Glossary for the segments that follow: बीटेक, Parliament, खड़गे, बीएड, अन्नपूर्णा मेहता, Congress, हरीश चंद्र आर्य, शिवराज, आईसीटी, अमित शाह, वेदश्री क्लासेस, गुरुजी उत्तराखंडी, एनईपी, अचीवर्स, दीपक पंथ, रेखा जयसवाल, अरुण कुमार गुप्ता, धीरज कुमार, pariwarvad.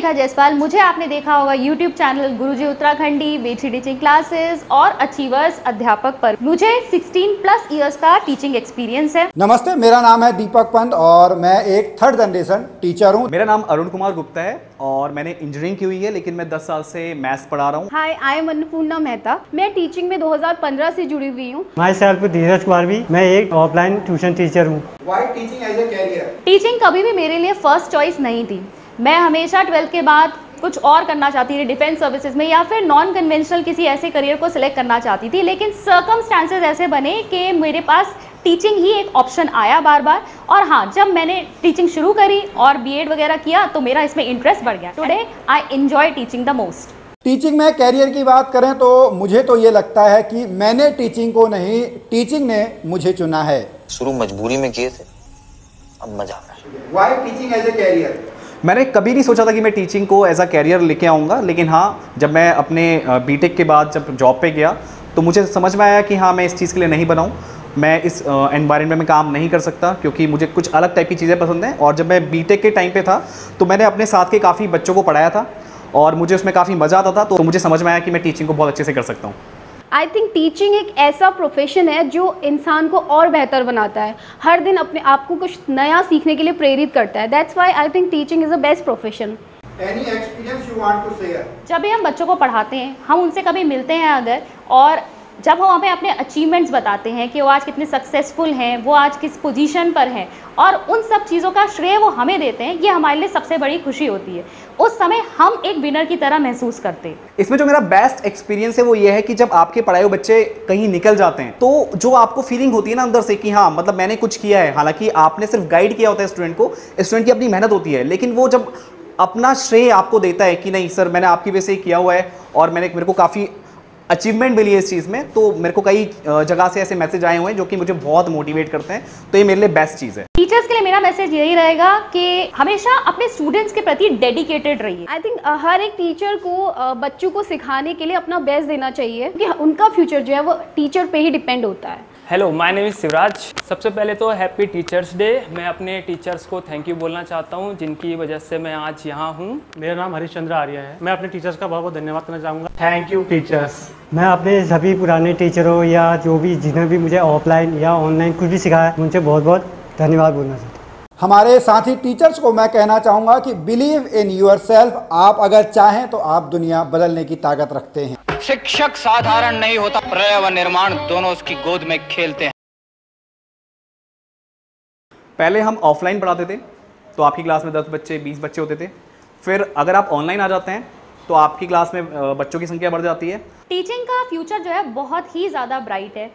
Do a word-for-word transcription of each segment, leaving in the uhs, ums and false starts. रेखा जयसवाल। मुझे आपने देखा होगा YouTube channel गुरुजी उत्तराखंडी, वेदश्री क्लासेस और अचीवर्स अध्यापक पर। मुझे सोलह प्लस इयर्स का टीचिंग एक्सपीरियंस है। नमस्ते, मेरा नाम है दीपक पंथ और मैं एक थर्ड जनरेशन टीचर हूँ। मेरा नाम अरुण कुमार गुप्ता है और मैंने इंजीनियरिंग की हुई है, लेकिन मैं दस साल से मैथ्स पढ़ा रहा हूँ। Hi, I am अन्नपूर्णा मेहता। मैं टीचिंग में दो हज़ार पंद्रह से जुड़ी हुई हूँ। माय सेल्फ धीरज कुमार भी। मैं एक ऑफलाइन ट्यूशन टीचर हूँ। Why teaching as a career? Teaching कभी भी मेरे लिए फर्स्ट चॉइस नहीं थी। मैं हमेशा ट्वेल्थ के बाद कुछ और करना चाहती थी, डिफेंस सर्विसेज में या फिर नॉन कन्वेंशनल किसी ऐसे करियर को सिलेक्ट करना चाहती थी। लेकिन सर्कमस्टांसेस ऐसे बने कि मेरे पास टीचिंग ही एक ऑप्शन आया बार बार। और हाँ, जब मैंने टीचिंग शुरू करी और बीएड वगैरह किया तो मेरा इसमें इंटरेस्ट बढ़ गया। Today I enjoy teaching the most. Teaching में कैरियर की बात करें तो मुझे तो ये लगता है कि मैंने टीचिंग को नहीं, टीचिंग ने मुझे चुना है। शुरू मजबूरी में किए थे, अब मजा आ रहा है। Why teaching as a career? मैंने कभी नहीं सोचा था कि मैं टीचिंग को एज अ कैरियर लेके आऊँगा, लेकिन हाँ, जब मैं अपने बीटेक के बाद जब जॉब पे गया तो मुझे समझ में आया कि हाँ, मैं इस चीज़ के लिए नहीं बनाऊँ, मैं इस एनवायरनमेंट में काम नहीं कर सकता, क्योंकि मुझे कुछ अलग टाइप की चीज़ें पसंद हैं। और जब मैं बीटेक के टाइम पे था तो मैंने अपने साथ के काफ़ी बच्चों को पढ़ाया था और मुझे उसमें काफ़ी मज़ा आता था, तो मुझे समझ में आया कि मैं टीचिंग को बहुत अच्छे से कर सकता हूँ। आई थिंक टीचिंग एक ऐसा प्रोफेशन है जो इंसान को और बेहतर बनाता है, हर दिन अपने आप को कुछ नया सीखने के लिए प्रेरित करता है। That's why I think teaching is the best profession. Any experience you want to share? जब भी हम बच्चों को पढ़ाते हैं, हम उनसे कभी मिलते हैं अगर, और जब हम हमें अपने अचीवमेंट्स बताते हैं कि वो आज कितने सक्सेसफुल हैं, वो आज किस पोजीशन पर हैं, और उन सब चीज़ों का श्रेय वो हमें देते हैं, ये हमारे लिए सबसे बड़ी खुशी होती है। उस समय हम एक विनर की तरह महसूस करते हैं। इसमें जो मेरा बेस्ट एक्सपीरियंस है वो ये है कि जब आपके पढ़ाए हुए बच्चे कहीं निकल जाते हैं तो जो आपको फीलिंग होती है ना अंदर से कि हाँ, मतलब मैंने कुछ किया है। हालांकि आपने सिर्फ गाइड किया होता है स्टूडेंट को, स्टूडेंट की अपनी मेहनत होती है, लेकिन वो जब अपना श्रेय आपको देता है कि नहीं सर, मैंने आपकी वजह से किया हुआ है और मैंने मेरे को काफ़ी अचीवमेंट मिली है इस चीज़ में, तो मेरे को कई जगह से ऐसे मैसेज आए हुए हैं जो कि मुझे बहुत मोटिवेट करते हैं, तो ये मेरे लिए बेस्ट चीज़ है। टीचर्स के लिए मेरा मैसेज यही रहेगा कि हमेशा अपने स्टूडेंट्स के प्रति डेडिकेटेड रहिए। आई थिंक हर एक टीचर को बच्चों को सिखाने के लिए अपना बेस्ट देना चाहिए, क्योंकि उनका फ्यूचर जो है वो टीचर पे ही डिपेंड होता है। Hello, my name is शिवराज। सबसे पहले तो हैप्पी टीचर्स डे। मैं अपने टीचर्स को थैंक यू बोलना चाहता हूँ, जिनकी वजह से मैं आज यहाँ हूँ। मेरा नाम हरीश चंद्र आर्य है। मैं अपने टीचर्स का बहुत बहुत धन्यवाद करना चाहूँगा। Thank you teachers. मैं अपने सभी पुराने टीचरों या जो भी जिन्हें भी मुझे ऑफलाइन या ऑनलाइन कुछ भी सिखाया, उनसे बहुत बहुत धन्यवाद बोलना चाहता हूँ। हमारे साथी टीचर्स को मैं कहना चाहूँगा कि बिलीव इन योर सेल्फ। आप अगर चाहें तो आप दुनिया बदलने की ताकत रखते हैं। शिक्षक साधारण नहीं होता, प्रलय व निर्माण दोनों उसकी गोद में खेलते हैं। पहले हम ऑफलाइन पढ़ाते थे तो आपकी क्लास में दस बच्चे बीस बच्चे होते थे। फिर अगर आप ऑनलाइन आ जाते हैं तो आपकी क्लास में बच्चों की संख्या बढ़ जाती है। टीचिंग का फ्यूचर जो है बहुत ही ज़्यादा ब्राइट है।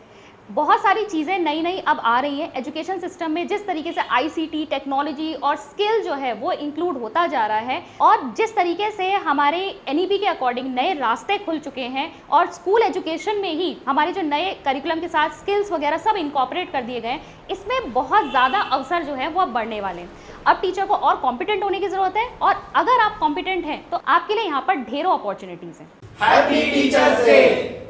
बहुत सारी चीज़ें नई नई अब आ रही हैं एजुकेशन सिस्टम में। जिस तरीके से आईसीटी, टेक्नोलॉजी और स्किल जो है वो इंक्लूड होता जा रहा है, और जिस तरीके से हमारे एनईपी के अकॉर्डिंग नए रास्ते खुल चुके हैं, और स्कूल एजुकेशन में ही हमारे जो नए करिकुलम के साथ स्किल्स वगैरह सब इंकॉर्पोरेट कर दिए गए हैं, इसमें बहुत ज़्यादा अवसर जो है वो अब बढ़ने वाले हैं। अब टीचर को और कॉम्पिटेंट होने की ज़रूरत है, और अगर आप कॉम्पिटेंट हैं तो आपके लिए यहाँ पर ढेरों अपॉर्चुनिटीज़ हैं।